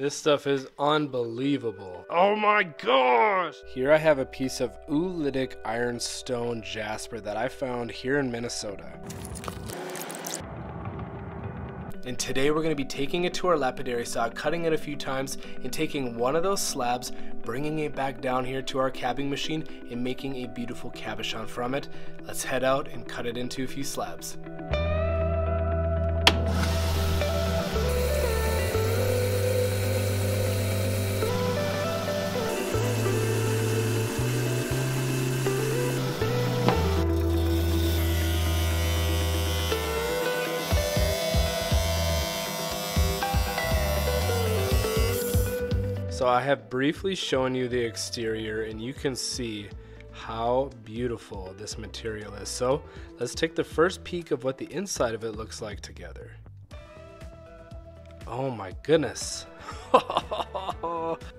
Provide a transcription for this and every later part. This stuff is unbelievable. Oh my gosh! Here I have a piece of oolitic ironstone jasper that I found here in Minnesota. And today we're going to be taking it to our lapidary saw, cutting it a few times, and taking one of those slabs, bringing it back down here to our cabbing machine, and making a beautiful cabochon from it. Let's head out and cut it into a few slabs. So I have briefly shown you the exterior and you can see how beautiful this material is. So let's take the first peek of what the inside of it looks like together. Oh my goodness.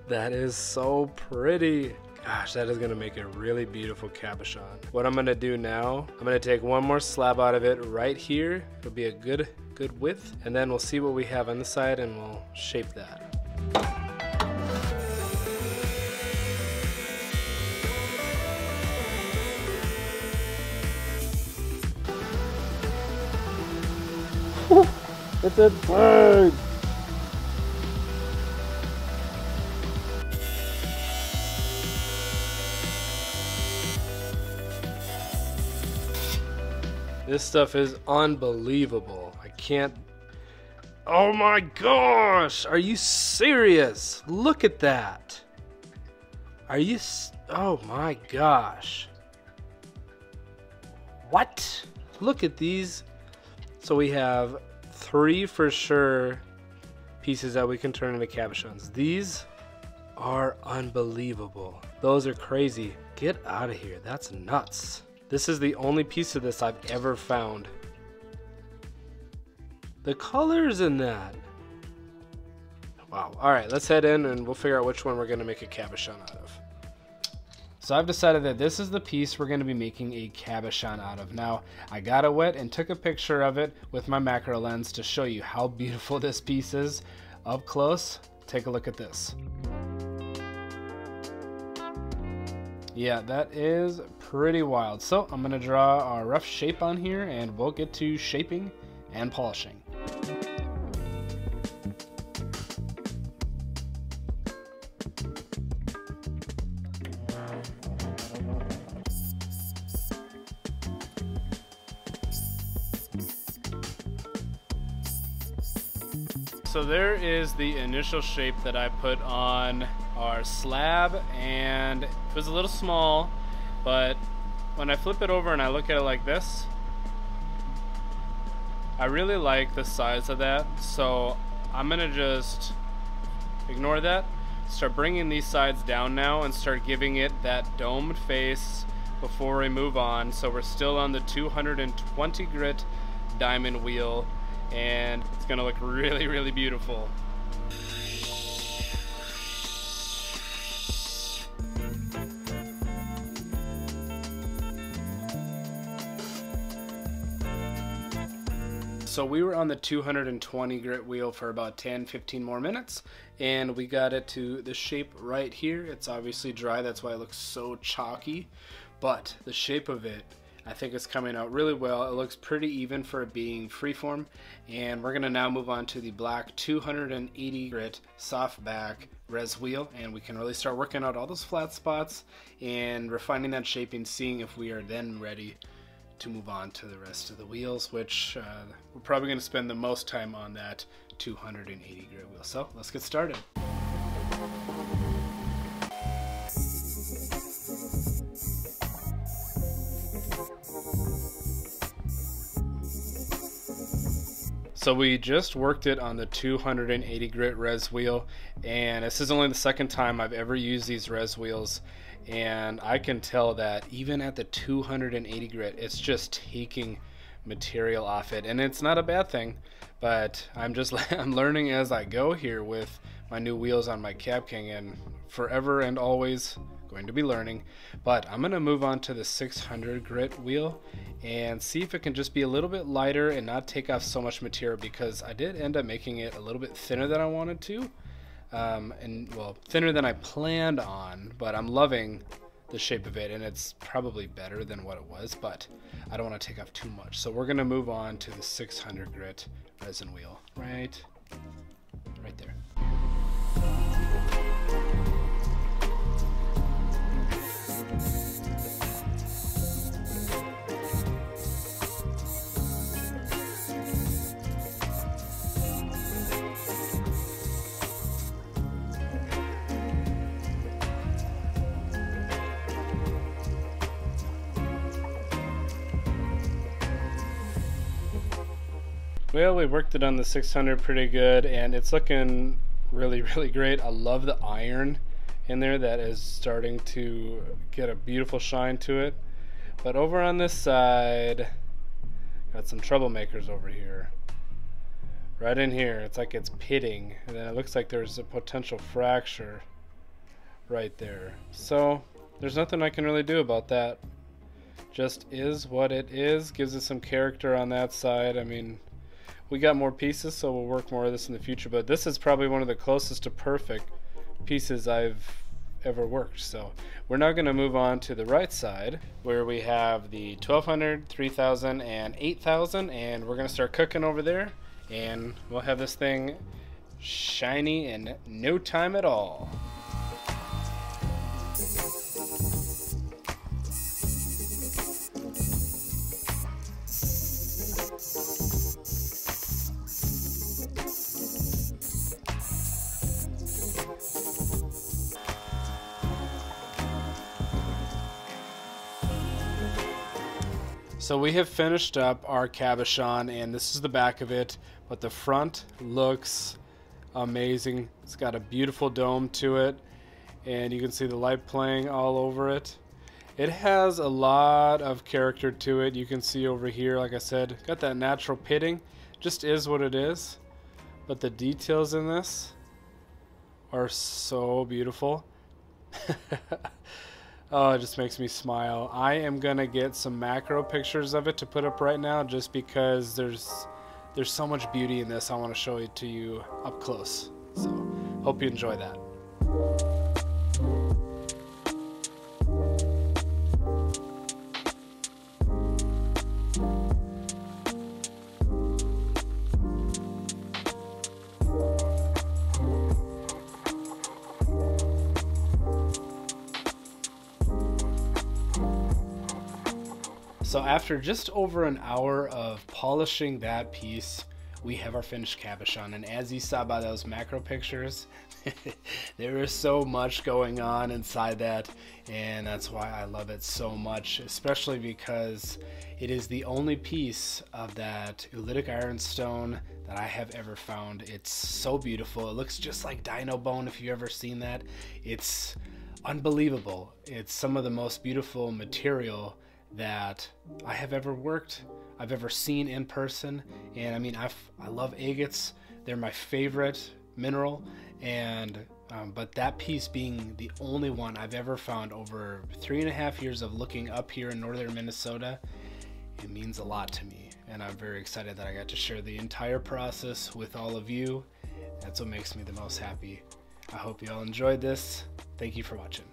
That is so pretty. Gosh, that is gonna make a really beautiful cabochon. What I'm gonna do now, I'm gonna take one more slab out of it right here. It'll be a good width. And then we'll see what we have on the side and we'll shape that. It's a bird! This stuff is unbelievable. I can't... Oh my gosh! Are you serious? Look at that! Are you... Oh my gosh! What? Look at these. So we have three for sure pieces that we can turn into cabochons. These are unbelievable. Those are crazy. Get out of here. That's nuts. This is the only piece of this I've ever found. The colors in that. Wow. All right, let's head in and we'll figure out which one we're going to make a cabochon out of. So I've decided that this is the piece we're going to be making a cabochon out of. Now, I got it wet and took a picture of it with my macro lens to show you how beautiful this piece is up close. Take a look at this. Yeah, that is pretty wild. So I'm going to draw a rough shape on here and we'll get to shaping and polishing. So there is the initial shape that I put on our slab, and it was a little small, but when I flip it over and I look at it like this, I really like the size of that. So I'm gonna just ignore that, start bringing these sides down now and start giving it that domed face before we move on. So we're still on the 220 grit diamond wheel, and it's gonna look really, really beautiful. So we were on the 220 grit wheel for about 10-15 more minutes, and we got it to the shape right here. It's obviously dry, that's why it looks so chalky, but the shape of it, I think it's coming out really well. It looks pretty even for it being freeform. And we're gonna now move on to the black 280 grit softback res wheel, and we can really start working out all those flat spots and refining that shaping, seeing if we are then ready to move on to the rest of the wheels, which we're probably gonna spend the most time on that 280 grit wheel. So let's get started. So we just worked it on the 280 grit res wheel, and this is only the second time I've ever used these res wheels, and I can tell that even at the 280 grit, it's just taking material off it, and it's not a bad thing, but I'm learning as I go here with my new wheels on my Cab King, and forever and always going to be learning. But I'm gonna move on to the 600 grit wheel and see if it can just be a little bit lighter and not take off so much material, because I did end up making it a little bit thinner than I wanted to. and well, thinner than I planned on, but I'm loving the shape of it, and it's probably better than what it was, but I don't want to take off too much. So we're gonna move on to the 600 grit resin wheel, right there. Well, we worked it on the 600 pretty good, and it's looking really great. I love the iron in there that is starting to get a beautiful shine to it. But over on this side, got some troublemakers over here. Right in here, it's like it's pitting, and then it looks like there's a potential fracture right there. So there's nothing I can really do about that. Just is what it is. Gives it some character on that side. I mean, we got more pieces, so we'll work more of this in the future, but this is probably one of the closest to perfect pieces I've ever worked. So we're now going to move on to the right side, where we have the 1200, 3000, and 8000, and we're going to start cooking over there, and we'll have this thing shiny in no time at all. So we have finished up our cabochon, and this is the back of it, but the front looks amazing. It's got a beautiful dome to it, and you can see the light playing all over it. It has a lot of character to it. You can see over here, like I said, got that natural pitting. Just is what it is, but the details in this are so beautiful. Oh, it just makes me smile. I am gonna get some macro pictures of it to put up right now, just because there's so much beauty in this. I want to show it to you up close. So hope you enjoy that. So after just over an hour of polishing that piece, we have our finished cabochon, and as you saw by those macro pictures, there is so much going on inside that, and that's why I love it so much, especially because it is the only piece of that oolitic ironstone that I have ever found. It's so beautiful. It looks just like dino bone, if you've ever seen that. It's unbelievable. It's some of the most beautiful material that I have ever worked, I've ever seen in person. And I mean, I love agates. They're my favorite mineral, and but that piece being the only one I've ever found over 3.5 years of looking up here in northern Minnesota, it means a lot to me, and I'm very excited that I got to share the entire process with all of you. That's what makes me the most happy. I hope you all enjoyed this. Thank you for watching.